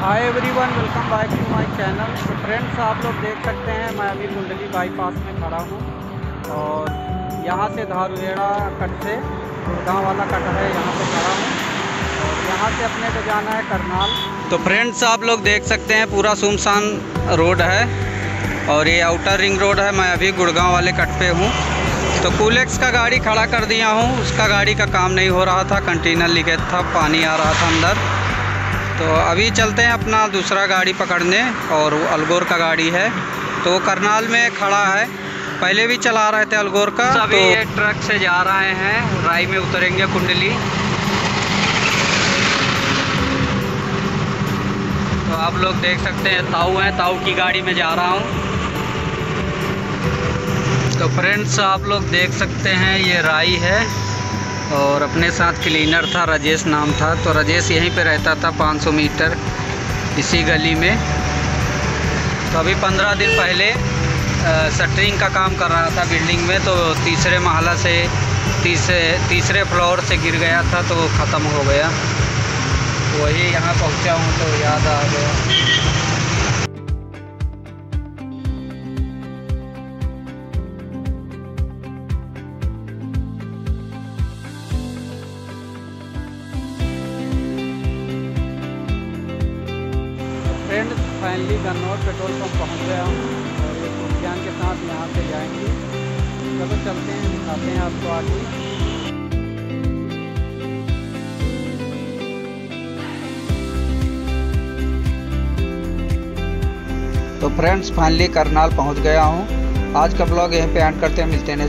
Hi everyone, welcome back to my channel. तो friends, आप लोग देख सकते हैं मैं अभी मुंडली बाईपास में खड़ा हूँ और यहाँ से धारूहेड़ा कट से गुड़गांव वाला कट है, यहाँ पे खड़ा हूँ और यहाँ से अपने को जाना है करनाल। तो फ्रेंड्स, आप लोग देख सकते हैं पूरा सुनसान रोड है और ये आउटर रिंग रोड है। मैं अभी गुड़गांव वाले कट पे हूँ। तो कूलेक्स का गाड़ी खड़ा कर दिया हूँ, उसका गाड़ी का काम नहीं हो रहा था, कंटेनर लीकेज था, पानी आ रहा था अंदर। तो अभी चलते हैं अपना दूसरा गाड़ी पकड़ने, और वो अलगोर का गाड़ी है तो वो करनाल में खड़ा है। पहले भी चला रहे थे अलगोर का। अभी तो ये ट्रक से जा रहे हैं, राई में उतरेंगे कुंडली। तो आप लोग देख सकते हैं ताऊ है, ताऊ की गाड़ी में जा रहा हूँ। तो फ्रेंड्स, आप लोग देख सकते हैं ये राई है और अपने साथ क्लीनर था, राजेश नाम था। तो राजेश यहीं पे रहता था 500 मीटर इसी गली में। तो अभी 15 दिन पहले शटरिंग का काम कर रहा था बिल्डिंग में, तो तीसरे महला से तीसरे फ्लोर से गिर गया था तो ख़त्म हो गया। वही यहाँ पहुँचा हूँ तो याद आ गया। Friend, finally Gannaur petrol pump पहुँच गया हूँ और एक उद्यान के साथ यहाँ से जाएंगे। चलो चलते हैं, दिखाते हैं आपको आगे। तो फ्रेंड्स, फाइनली करनाल पहुँच गया हूँ। आज का ब्लॉग यहीं पे एंड करते हैं, मिलते हैं।